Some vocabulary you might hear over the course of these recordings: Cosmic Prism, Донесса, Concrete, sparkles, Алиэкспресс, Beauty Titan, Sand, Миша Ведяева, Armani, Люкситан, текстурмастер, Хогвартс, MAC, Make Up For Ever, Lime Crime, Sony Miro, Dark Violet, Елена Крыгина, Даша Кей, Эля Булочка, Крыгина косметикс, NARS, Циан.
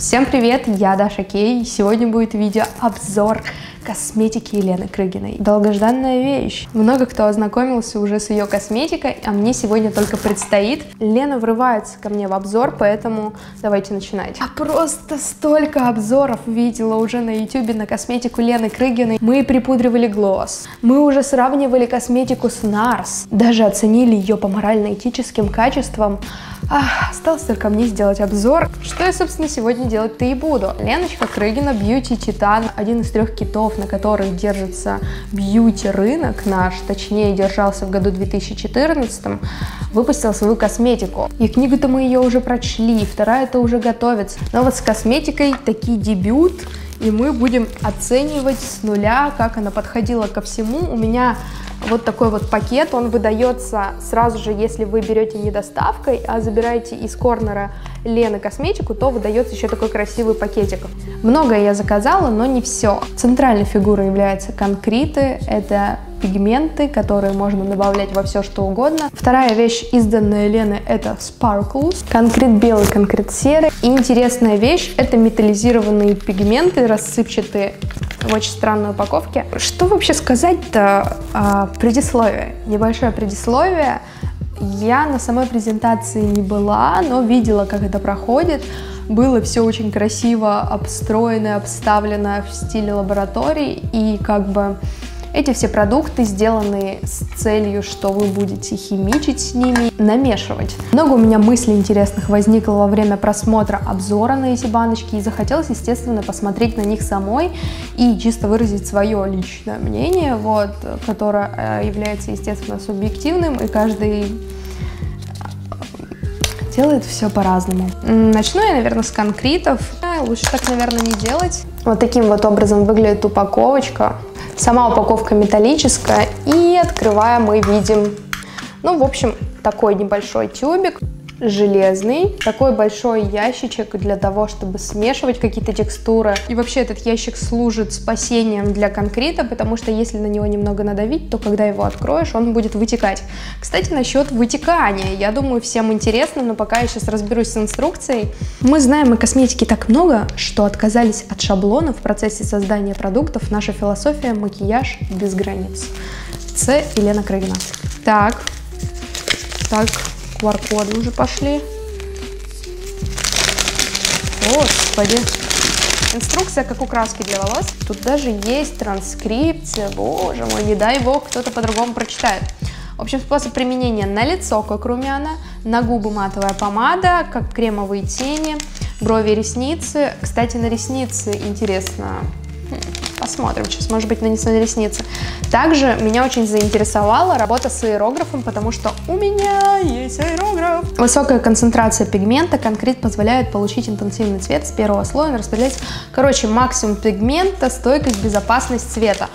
Всем привет, я Даша Кей, и сегодня будет видео-обзор косметики Елены Крыгиной. Долгожданная вещь. Много кто ознакомился уже с ее косметикой, а мне сегодня только предстоит. Лена врывается ко мне в обзор, поэтому давайте начинать. Я просто столько обзоров видела уже на YouTube на косметику Елены Крыгиной. Мы припудривали глосс, мы уже сравнивали косметику с NARS, даже оценили ее по морально-этическим качествам. Осталось только мне сделать обзор, что я, собственно, сегодня делать-то и буду. Леночка Крыгина, Beauty Titan, один из трех китов, на которых держится бьюти-рынок наш, точнее, держался в году 2014, выпустила свою косметику. И книгу-то мы ее уже прочли, вторая-то уже готовится. Но вот с косметикой такие дебют, и мы будем оценивать с нуля, как она подходила ко всему. У меня вот такой вот пакет, он выдается сразу же, если вы берете не доставкой, а забираете из корнера Лены косметику, то выдается еще такой красивый пакетик. Многое я заказала, но не все. Центральной фигурой являются Concrete, это пигменты, которые можно добавлять во все что угодно. Вторая вещь, изданная Леной, это sparkles, Concrete белый, Concrete серый. И интересная вещь, это металлизированные пигменты, рассыпчатые, в очень странной упаковке. Что вообще сказать-то о предисловии? Небольшое предисловие. Я на самой презентации не была, но видела, как это проходит. Было все очень красиво обстроено, обставлено в стиле лаборатории. И как бы эти все продукты сделаны с целью, что вы будете химичить с ними, намешивать. Много у меня мыслей интересных возникло во время просмотра обзора на эти баночки, и захотелось, естественно, посмотреть на них самой и чисто выразить свое личное мнение, вот, которое является, естественно, субъективным, и каждый делает все по-разному. Начну я, наверное, с конкретов. Лучше так, наверное, не делать. Вот таким вот образом выглядит упаковочка. Сама упаковка металлическая, и открывая мы видим, ну, в общем, такой небольшой тюбик, железный, такой большой ящичек для того, чтобы смешивать какие-то текстуры. И вообще этот ящик служит спасением для конкрета, потому что если на него немного надавить, то когда его откроешь, он будет вытекать. Кстати, насчет вытекания, я думаю, всем интересно, но пока я сейчас разберусь с инструкцией. Мы знаем о косметике так много, что отказались от шаблона в процессе создания продуктов. Наша философия — макияж без границ. Ц. Елена Крыгина. Так. QR-коды уже пошли. Господи. Инструкция, как украски для волос. Тут даже есть транскрипция. Боже мой, не дай бог, кто-то по-другому прочитает. В общем, способ применения: на лицо, как румяна, на губы матовая помада, как кремовые тени, брови, ресницы. Кстати, на ресницы интересно. Посмотрим сейчас, может быть, нанесу на ресницы. Также меня очень заинтересовала работа с аэрографом, потому что у меня есть аэрограф. Высокая концентрация пигмента. Конкрет позволяет получить интенсивный цвет с первого слоя. Он распределяется, короче, максимум пигмента, стойкость, безопасность цвета.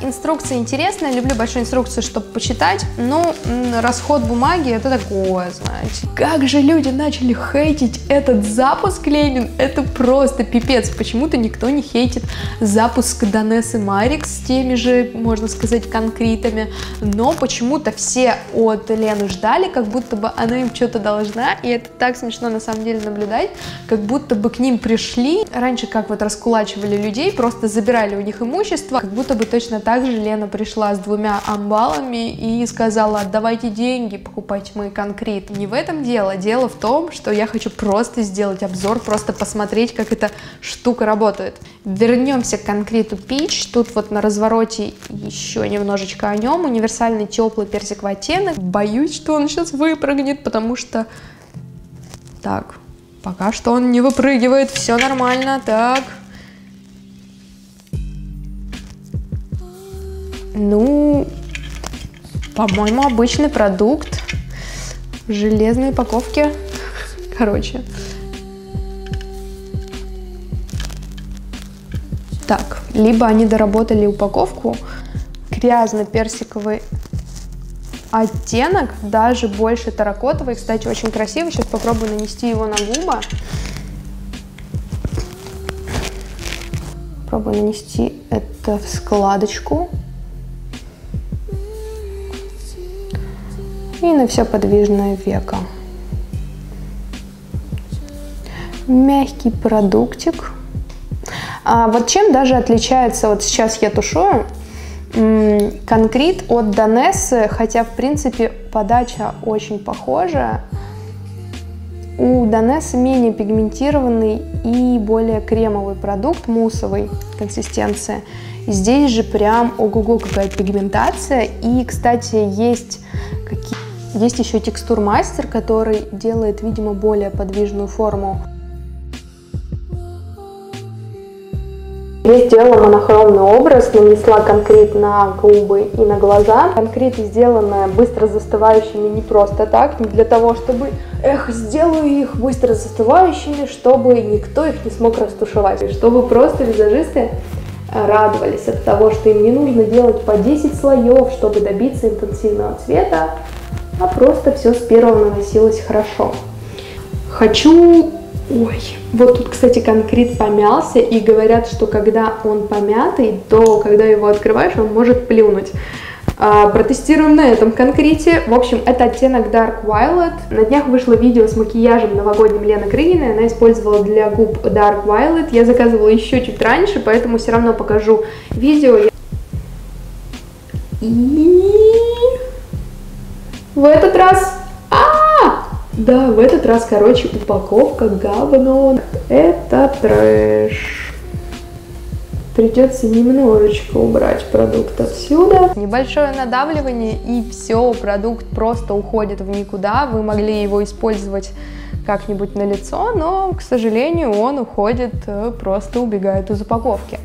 Инструкция интересная. Люблю большую инструкцию, чтобы почитать. Но расход бумаги — это такое, знаете. Как же люди начали хейтить этот запуск, Ленин. Это просто пипец. Почему-то никто не хейтит запуск Донессы Марикс с теми же, можно сказать, конкретами, но почему-то все от Лены ждали, как будто бы она им что-то должна, и это так смешно на самом деле наблюдать, как будто бы к ним пришли. Раньше как вот раскулачивали людей, просто забирали у них имущество, как будто бы точно так же Лена пришла с двумя амбалами и сказала: отдавайте деньги, покупайте мои конкрет. Не в этом дело, дело в том, что я хочу просто сделать обзор, просто посмотреть, как эта штука работает. Вернемся к Concrete Peach. Тут вот на развороте еще немножечко о нем. Универсальный теплый персиковый оттенок. Боюсь, что он сейчас выпрыгнет, потому что... Так, пока что он не выпрыгивает, все нормально, так. Ну, по-моему, обычный продукт в железной упаковке. Короче... Так, либо они доработали упаковку. Грязно-персиковый оттенок, даже больше терракотовый. Кстати, очень красивый. Сейчас попробую нанести его на губы. Пробую нанести это в складочку. И на все подвижное веко. мягкий продуктик. Вот чем даже отличается, вот сейчас я тушую, Concrete от Донессы, хотя в принципе подача очень похожа. У Донессы менее пигментированный и более кремовый продукт, муссовой консистенции. Здесь же прям ого-го какая пигментация. И, кстати, есть еще текстурмастер, который делает, видимо, более подвижную форму. Я сделала монохромный образ, нанесла Concrete на губы и на глаза. Concrete сделаны быстро застывающими не просто так, не для того, чтобы сделаю их быстро застывающими, чтобы никто их не смог растушевать, чтобы просто визажисты радовались от того, что им не нужно делать по 10 слоев, чтобы добиться интенсивного цвета, а просто все с первого наносилось хорошо. Ой, вот тут, кстати, Concrete помялся, и говорят, что когда он помятый, то когда его открываешь, он может плюнуть. Протестируем на этом Concrete. В общем, это оттенок Dark Violet. На днях вышло видео с макияжем новогодним Елены Крыгиной. Она использовала для губ Dark Violet. Я заказывала еще чуть раньше, поэтому все равно покажу видео. И в этот раз... Да, в этот раз, короче, упаковка говно. Это трэш. Придется немножечко убрать продукт отсюда. Небольшое надавливание, и все, продукт просто уходит в никуда. Вы могли его использовать как-нибудь на лицо, но, к сожалению, он уходит, просто убегает из упаковки.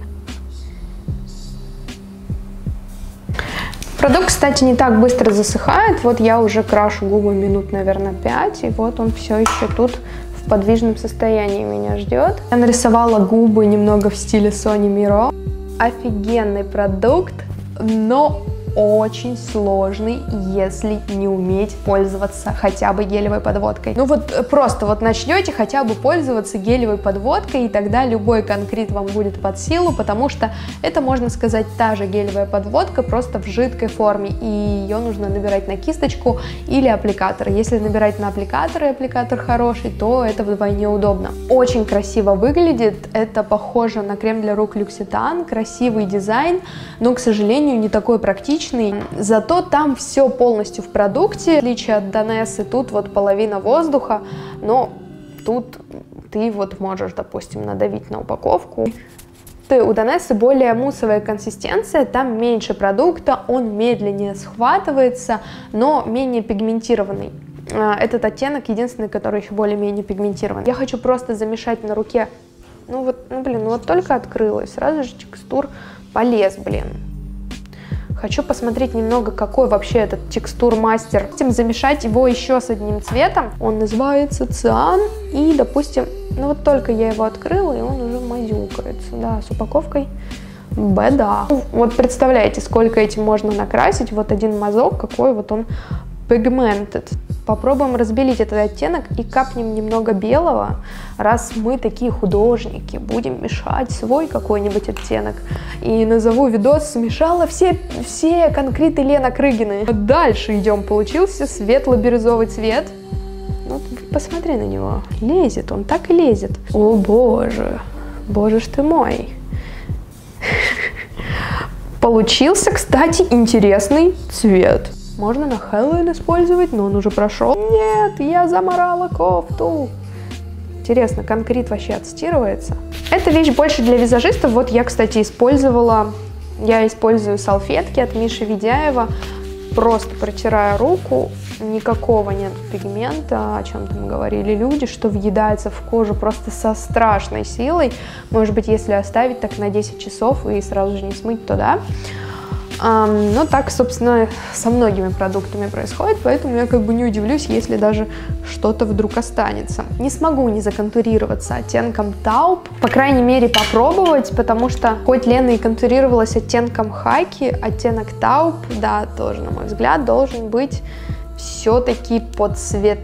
Продукт, кстати, не так быстро засыхает. Вот я уже крашу губы минут, наверное, 5, и вот он все еще тут в подвижном состоянии меня ждет. Я нарисовала губы немного в стиле Sony Miro. Офигенный продукт, но очень сложный, если не уметь пользоваться хотя бы гелевой подводкой. Ну вот просто вот начнете хотя бы пользоваться гелевой подводкой, и тогда любой Concrete вам будет под силу, потому что это, можно сказать, та же гелевая подводка, просто в жидкой форме, и ее нужно набирать на кисточку или аппликатор. Если набирать на аппликатор, и аппликатор хороший, то это вдвойне удобно. Очень красиво выглядит, это похоже на крем для рук Люкситан, красивый дизайн, но, к сожалению, не такой практичный. Зато там все полностью в продукте. В отличие от Донессы, тут вот половина воздуха, но тут ты вот можешь, допустим, надавить на упаковку. У Донессы более муссовая консистенция, там меньше продукта, он медленнее схватывается, но менее пигментированный. Этот оттенок единственный, который еще более-менее пигментирован. Я хочу просто замешать на руке. Ну, только открыла, и сразу же текстур полез, блин. Хочу посмотреть немного, какой вообще этот текстурмастер. Хотим замешать его еще с одним цветом. Он называется Циан. И, допустим, ну вот только я его открыла, и он уже мазюкается. Да, с упаковкой беда. Вот представляете, сколько этим можно накрасить. Вот один мазок, какой вот он pigmented. Попробуем разбелить этот оттенок и капнем немного белого, раз мы такие художники, будем мешать свой какой-нибудь оттенок. И назову видос «Смешала все Concrete Елены Крыгиной». Дальше идем, получился светло-бирюзовый цвет. Вот, посмотри на него, лезет, он так и лезет. О боже, боже ж ты мой. Получился, кстати, интересный цвет. Можно на Хэллоуин использовать, но он уже прошел. Нет, я заморала кофту. Интересно, Concrete вообще отстирывается? Эта вещь больше для визажистов. Вот я, кстати, использую салфетки от Миши Ведяева. Просто протираю руку, никакого нет пигмента, о чем там говорили люди, что въедается в кожу просто со страшной силой. Может быть, если оставить так на 10 часов и сразу же не смыть, то да. Но так, собственно, со многими продуктами происходит, поэтому я как бы не удивлюсь, если даже что-то вдруг останется. Не смогу не законтурироваться оттенком Taupe, по крайней мере попробовать, потому что хоть Лена и контурировалась оттенком хаки, оттенок Taupe, да, тоже, на мой взгляд, должен быть все-таки под цвет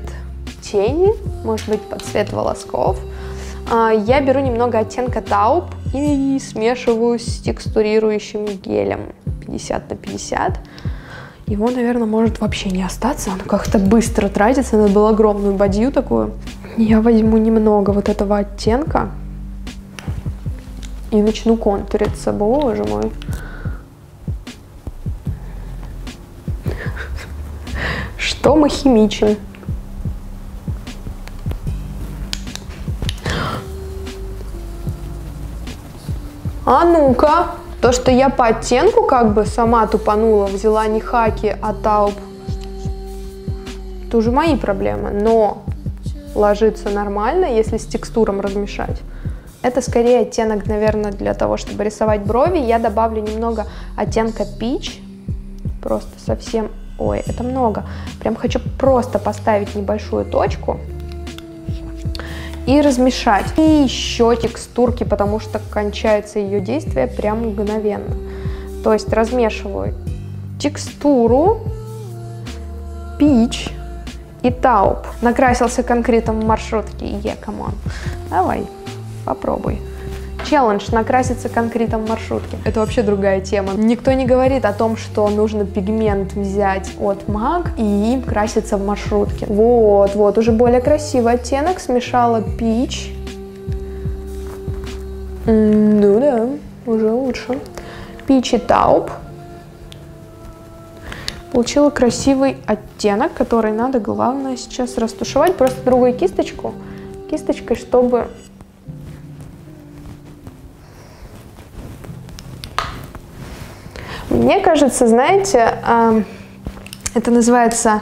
тени, может быть, под цвет волосков. Я беру немного оттенка Taupe и смешиваю с текстурирующим гелем 50 на 50. Его, наверное, может вообще не остаться, оно как-то быстро тратится. Надо было огромную бадью такую. Я возьму немного вот этого оттенка и начну контуриться. Боже мой. Что мы химичим? А ну-ка. То, что я по оттенку как бы сама тупанула, взяла не хаки, а тауб, это уже мои проблемы. Но ложится нормально, если с текстуром размешать. Это скорее оттенок, наверное, для того, чтобы рисовать брови. Я добавлю немного оттенка пич. Просто совсем... Ой, это много. Прям хочу просто поставить небольшую точку и размешать. И еще текстурки, потому что кончается ее действие прям мгновенно. То есть размешиваю текстуру, пич и тауп. Накрасился конкретом в маршрутке. Камон. Давай, попробуй. Челлендж накраситься конкретом в маршрутке. Это вообще другая тема. Никто не говорит о том, что нужно пигмент взять от MAC и им краситься в маршрутке. Вот, вот, уже более красивый оттенок. Смешала пич. Ну да, уже лучше. Пич и тауп. Получила красивый оттенок, который надо, главное, сейчас растушевать. Просто другую кисточку. Кисточкой, чтобы... Мне кажется, знаете, это называется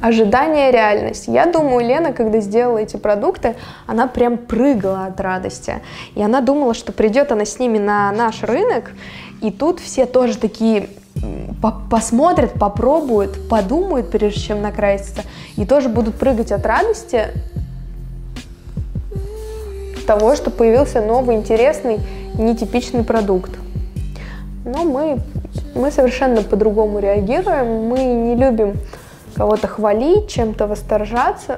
ожидание реальность. Я думаю, Лена, когда сделала эти продукты, она прям прыгала от радости. И она думала, что придет она с ними на наш рынок, и тут все тоже такие посмотрят, попробуют, подумают, прежде чем накраситься, и тоже будут прыгать от радости того, что появился новый, интересный, нетипичный продукт. Но мы совершенно по-другому реагируем, мы не любим кого-то хвалить, чем-то восторгаться,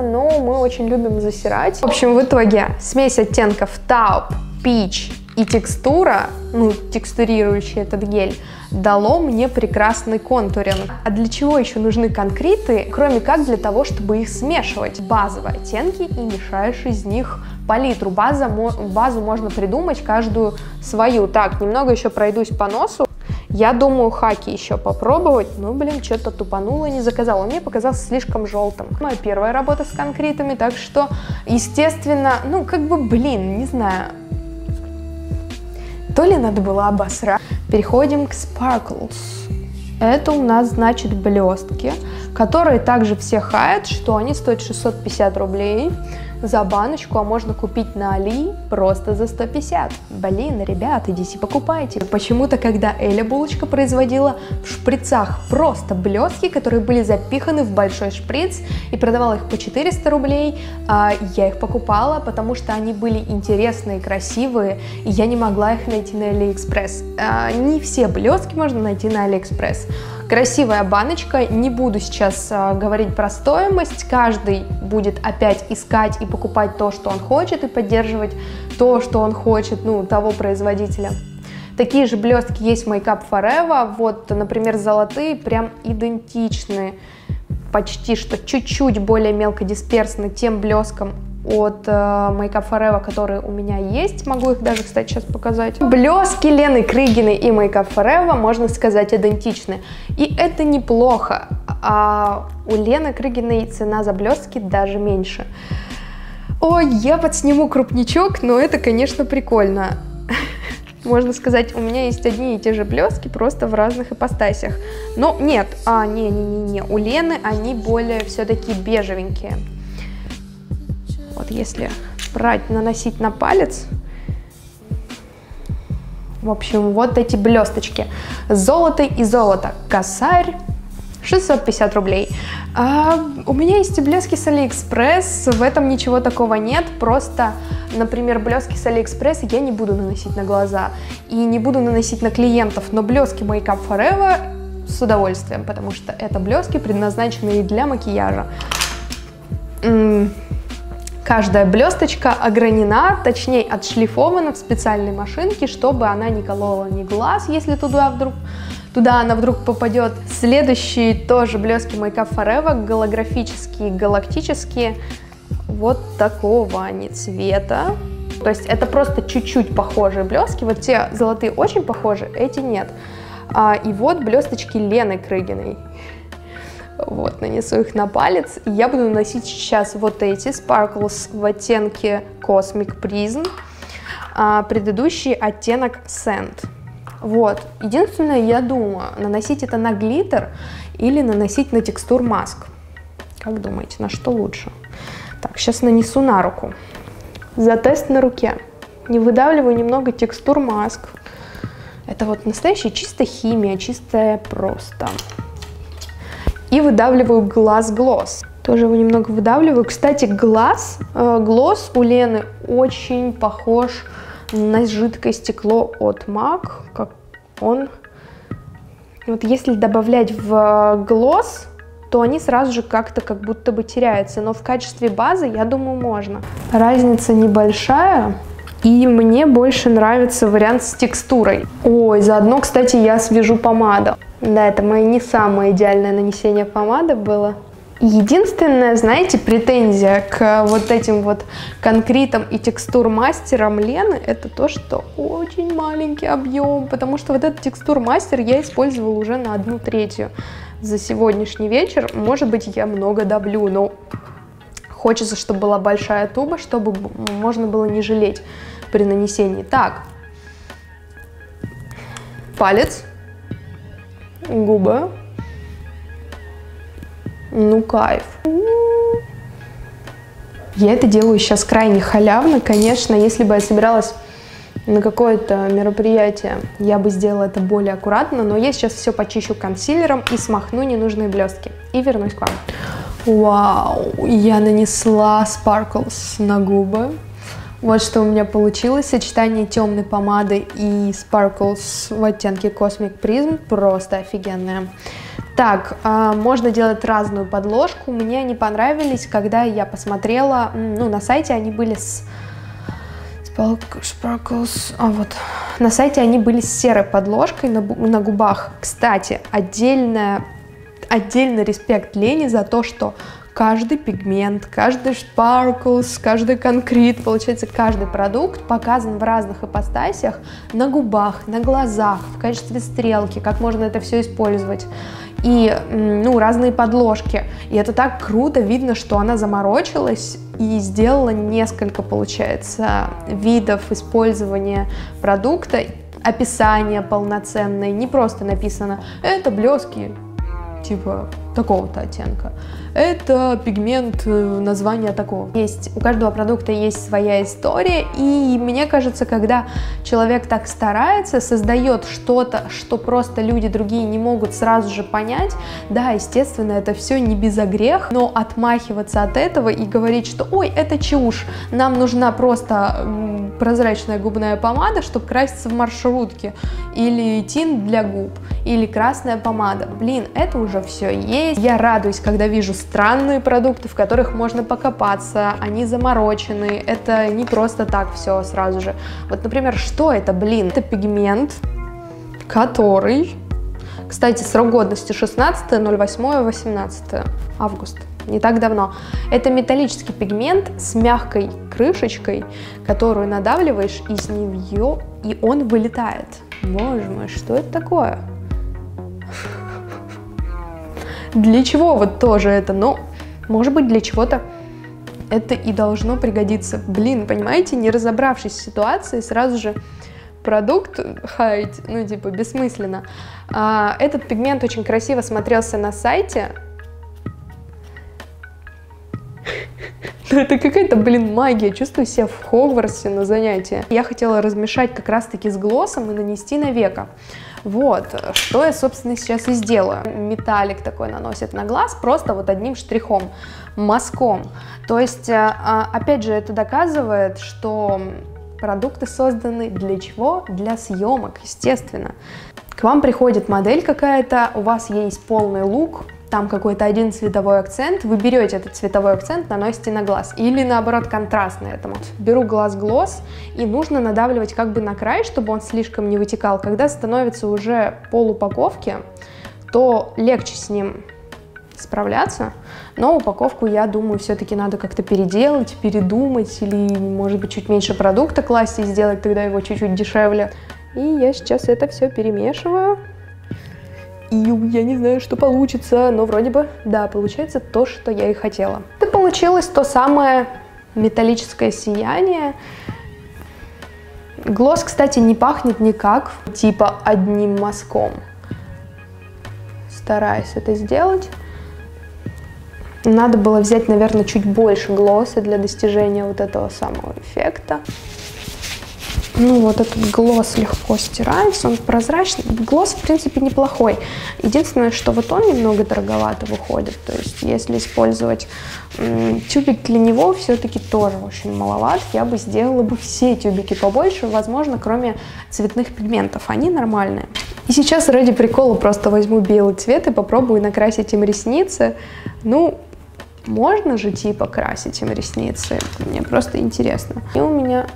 но мы очень любим засирать. В общем, в итоге смесь оттенков тауп, пич и текстура, ну, текстурирующий этот гель, дало мне прекрасный контуринг. А для чего еще нужны конкриты, кроме как для того, чтобы их смешивать? Базовые оттенки и мешаешь из них палитру. Базу можно придумать каждую свою. Так, немного еще пройдусь по носу. Я думаю, хаки еще попробовать. Ну, блин, что-то тупануло, не заказала. Он мне показался слишком желтым. Моя первая работа с конкретами, так что, естественно, ну, как бы, блин, не знаю. То ли надо было обосрать. Переходим к sparkles. Это у нас, значит, блестки, которые также все хают, что они стоят 650 рублей за баночку, а можно купить на Али просто за 150. Блин, ребята, идите покупайте. Почему-то, когда Эля Булочка производила в шприцах просто блестки, которые были запиханы в большой шприц и продавала их по 400 рублей, я их покупала, потому что они были интересные, красивые, и я не могла их найти на Алиэкспресс. Не все блестки можно найти на Алиэкспресс. Красивая баночка, не буду сейчас говорить про стоимость, каждый будет опять искать и покупать то, что он хочет, и поддерживать то, что он хочет, ну, того производителя. Такие же блестки есть в Make Up For Ever, вот, например, золотые, прям идентичные, почти что чуть-чуть более мелко дисперсны тем блескам от Make Up For Ever, которые у меня есть. Могу их даже, кстати, сейчас показать. Блески Лены Крыгиной и Make Up For Ever, можно сказать, идентичны. И это неплохо. А у Лены Крыгиной цена за блестки даже меньше. Ой, я подсниму крупничок, но это, конечно, прикольно. Можно сказать, у меня есть одни и те же блестки, просто в разных ипостасях. Но нет, не-не-не, у Лены они более все-таки бежевенькие. Вот если брать, наносить на палец. В общем, вот эти блесточки. Золото и золото. Косарь. 650 рублей. У меня есть и блески с Алиэкспресс. В этом ничего такого нет. Просто, например, блески с Алиэкспресс я не буду наносить на глаза. И не буду наносить на клиентов. Но блески Make Up For Ever с удовольствием. Потому что это блески, предназначенные для макияжа. Каждая блесточка огранена, точнее отшлифована в специальной машинке, чтобы она не колола ни глаз, если туда вдруг туда она вдруг попадет. Следующие тоже блески Make Up For Ever, голографические, галактические, вот такого они цвета. То есть это просто чуть-чуть похожие блески, вот те золотые очень похожи, эти нет. И вот блесточки Лены Крыгиной. Вот, нанесу их на палец. Я буду наносить сейчас вот эти sparkles в оттенке Cosmic Prism, предыдущий оттенок Sand. Вот, единственное, я думаю, наносить это на глиттер или наносить на текстур маск. Как думаете, на что лучше? Так, сейчас нанесу на руку. За тест на руке. Не выдавливаю немного текстур маск. Это вот настоящая чистая химия, чистая просто. И выдавливаю глаз-глосс. Тоже его немного выдавливаю. Кстати, глаз-глосс у Лены очень похож на жидкое стекло от MAC. Как он... Вот если добавлять в глосс, то они сразу же как-то как будто бы теряются. Но в качестве базы, я думаю, можно. Разница небольшая. И мне больше нравится вариант с текстурой. Ой, заодно, кстати, я свяжу помаду. Да, это мое не самое идеальное нанесение помады было. Единственная, знаете, претензия к вот этим вот конкретам и текстурмастерам Лены, это то, что очень маленький объем, потому что вот этот текстурмастер я использовала уже на 1/3 за сегодняшний вечер. Может быть, я много доблю, но хочется, чтобы была большая туба, чтобы можно было не жалеть при нанесении. Так, палец, губы. Ну, кайф. Я это делаю сейчас крайне халявно. Конечно, если бы я собиралась на какое-то мероприятие, я бы сделала это более аккуратно. Но я сейчас все почищу консилером и смахну ненужные блестки. И вернусь к вам. Вау! Я нанесла sparkles на губы. Вот что у меня получилось. Сочетание темной помады и sparkles в оттенке Cosmic Prism просто офигенное. Так, можно делать разную подложку. Мне они понравились, когда я посмотрела, ну, на сайте они были с... Sparkles, а вот. На сайте они были с серой подложкой на губах. Кстати, отдельный респект Лене за то, что каждый пигмент, каждый sparkles, каждый конкрет, получается, каждый продукт показан в разных ипостасях, на губах, на глазах, в качестве стрелки, как можно это все использовать. И, ну, разные подложки. И это так круто, видно, что она заморочилась и сделала несколько, получается, видов использования продукта, описание полноценное, не просто написано «это блески», типа такого-то оттенка. Это пигмент, название такого. Есть, у каждого продукта есть своя история, и мне кажется, когда человек так старается, создает что-то, что просто люди другие не могут сразу же понять, да, естественно, это все не безогрех, но отмахиваться от этого и говорить, что ой, это чушь, нам нужна просто прозрачная губная помада, чтобы краситься в маршрутке, или тинт для губ, или красная помада. Блин, это уже все есть. Я радуюсь, когда вижу странные продукты, в которых можно покопаться, они заморочены, это не просто так все сразу же. Вот, например, что это, блин? Это пигмент, который, кстати, срок годности 16.08.18 август, не так давно. Это металлический пигмент с мягкой крышечкой, которую надавливаешь, и с нее, и он вылетает. Боже мой, что это такое? Для чего вот тоже это? Но, может быть, для чего-то это и должно пригодиться. Блин, понимаете, не разобравшись в ситуации, сразу же продукт хаять, ну, типа, бессмысленно. Этот пигмент очень красиво смотрелся на сайте. Ну, это какая-то, блин, магия. Чувствую себя в Хогвартсе на занятии. Я хотела размешать как раз-таки с глоссом и нанести на веко. Вот, что я, собственно, сейчас и сделаю. Металлик такой наносит на глаз просто вот одним штрихом, мазком. То есть, опять же, это доказывает, что продукты созданы для чего? Для съемок, естественно. К вам приходит модель какая-то, у вас есть полный лук, там какой-то один цветовой акцент, вы берете этот цветовой акцент, наносите на глаз. Или наоборот, контрастно этому. Беру глаз-глосс, и нужно надавливать как бы на край, чтобы он слишком не вытекал. Когда становится уже пол упаковки, то легче с ним справляться, но упаковку, я думаю, все-таки надо как-то переделать, передумать, или, может быть, чуть меньше продукта класть и сделать тогда его чуть-чуть дешевле. И я сейчас это все перемешиваю, и я не знаю, что получится, но вроде бы, да, получается то, что я и хотела. Это получилось то самое металлическое сияние. Глосс, кстати, не пахнет никак, типа одним мазком. Стараюсь это сделать. Надо было взять, наверное, чуть больше глосса для достижения вот этого самого эффекта. Ну, вот этот глосс легко стирается, он прозрачный. Глосс, в принципе, неплохой. Единственное, что вот он немного дороговато выходит. То есть, если использовать тюбик для него, все-таки тоже очень маловат. Я бы сделала бы все тюбики побольше, возможно, кроме цветных пигментов. Они нормальные. И сейчас ради прикола просто возьму белый цвет и попробую накрасить им ресницы. Ну, можно же типа красить им ресницы. Мне просто интересно. И у меня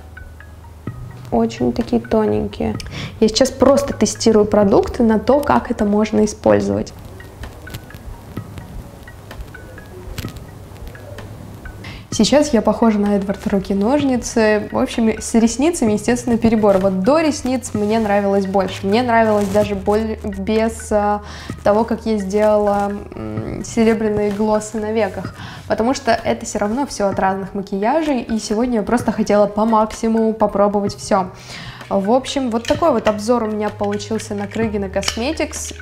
очень такие тоненькие. Я сейчас просто тестирую продукты на то, как это можно использовать. Сейчас я похожа на Эдвард Руки-ножницы. В общем, с ресницами, естественно, перебор. Вот до ресниц мне нравилось больше. Мне нравилось даже без того, как я сделала серебряные глоссы на веках. Потому что это все равно все от разных макияжей. И сегодня я просто хотела по максимуму попробовать все. В общем, вот такой вот обзор у меня получился на Крыгина косметикс.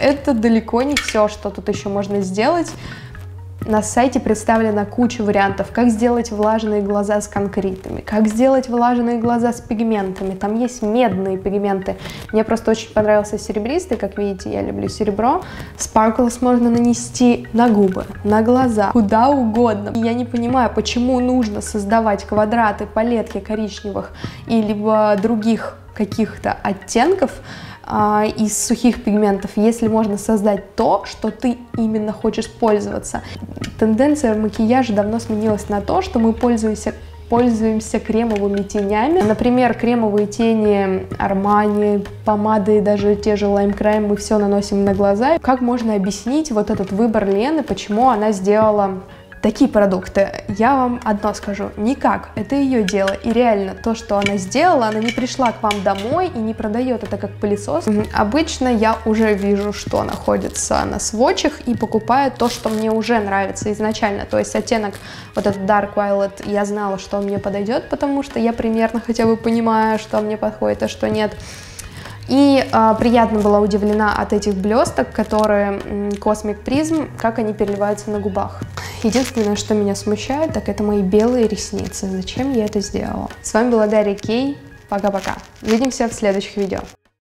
Это далеко не все, что тут еще можно сделать. На сайте представлена куча вариантов, как сделать влажные глаза с конкретами, как сделать влажные глаза с пигментами. Там есть медные пигменты. Мне просто очень понравился серебристый, как видите, я люблю серебро. Sparkles можно нанести на губы, на глаза, куда угодно. И я не понимаю, почему нужно создавать квадраты, палетки коричневых и либо других каких-то оттенков из сухих пигментов, если можно создать то, что ты именно хочешь пользоваться. Тенденция макияжа давно сменилась на то, что мы пользуемся кремовыми тенями. Например, кремовые тени Armani, помады, даже те же Lime Crime, мы все наносим на глаза. Как можно объяснить вот этот выбор Лены, почему она сделала такие продукты? Я вам одно скажу, никак, это ее дело. И реально, то, что она сделала, она не пришла к вам домой и не продает это как пылесос. Обычно я уже вижу, что находится на свотчах, и покупаю то, что мне уже нравится изначально. То есть оттенок вот этот Dark Violet, я знала, что он мне подойдет, потому что я примерно хотя бы понимаю, что мне подходит, а что нет. И приятно была удивлена от этих блесток, которые Cosmic Prism, как они переливаются на губах. Единственное, что меня смущает, так это мои белые ресницы. Зачем я это сделала? С вами была Даша Кей. Пока-пока. Увидимся в следующих видео.